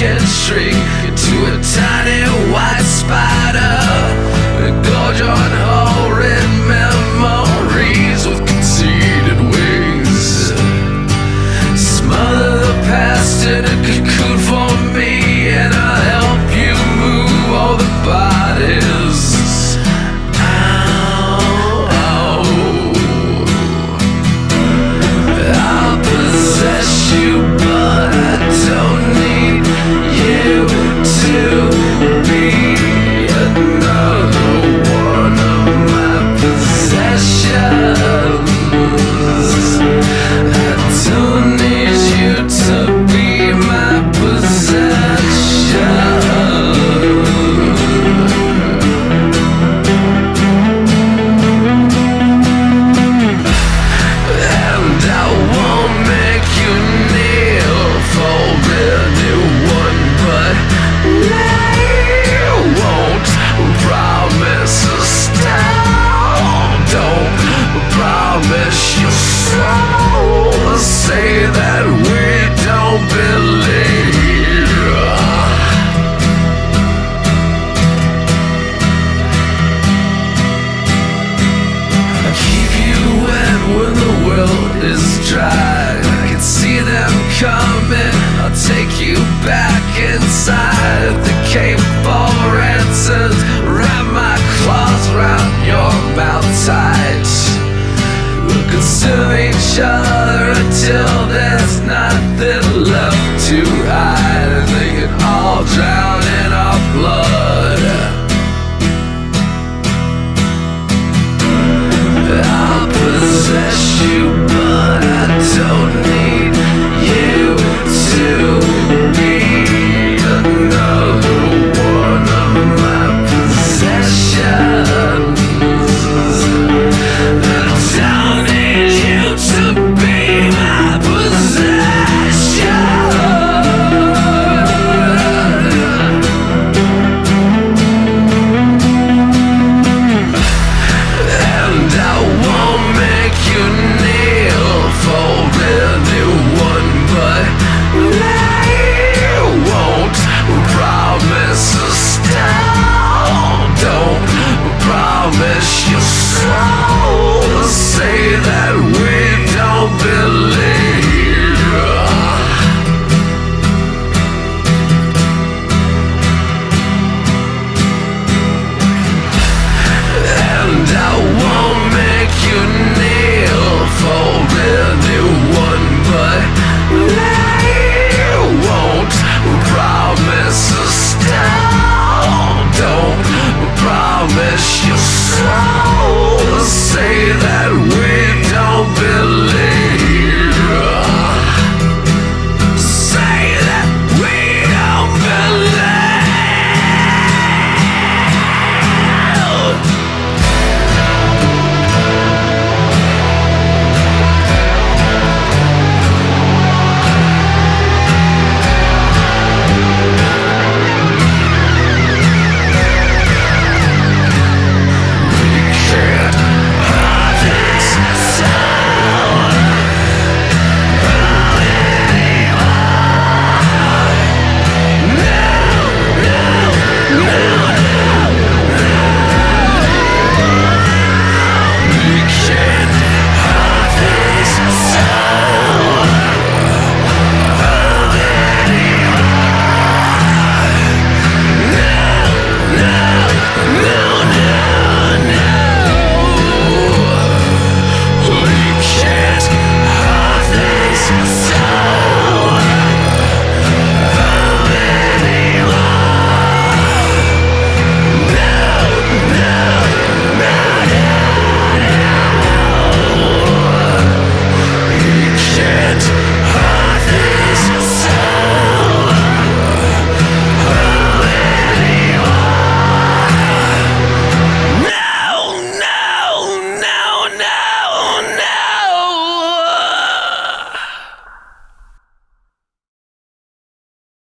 can shrink into a tiny white spider, a gorge on horrid memories with conceited wings. Smother the past in a cocoon for me, and I'll help you move all the bodies drive. I can see them coming. I'll take you back inside the cave for answers. Wrap my claws round your mouth tight. We'll consume each other until then.